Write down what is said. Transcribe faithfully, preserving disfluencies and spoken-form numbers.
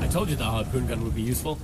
I told you the harpoon gun would be useful.